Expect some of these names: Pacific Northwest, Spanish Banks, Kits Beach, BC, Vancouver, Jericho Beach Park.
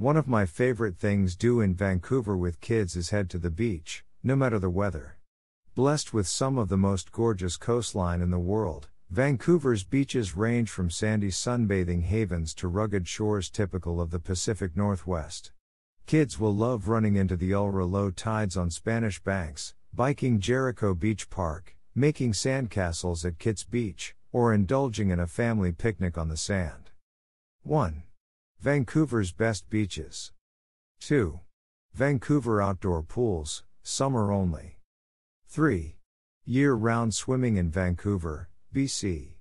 One of my favorite things do in Vancouver with kids is head to the beach, no matter the weather. Blessed with some of the most gorgeous coastline in the world, Vancouver's beaches range from sandy sunbathing havens to rugged shores typical of the Pacific Northwest. Kids will love running into the ultra low tides on Spanish Banks, biking Jericho Beach Park, making sandcastles at Kits Beach, or indulging in a family picnic on the sand. 1. Vancouver's best beaches. 2. Vancouver outdoor pools, summer only. 3. Year-round swimming in Vancouver, BC.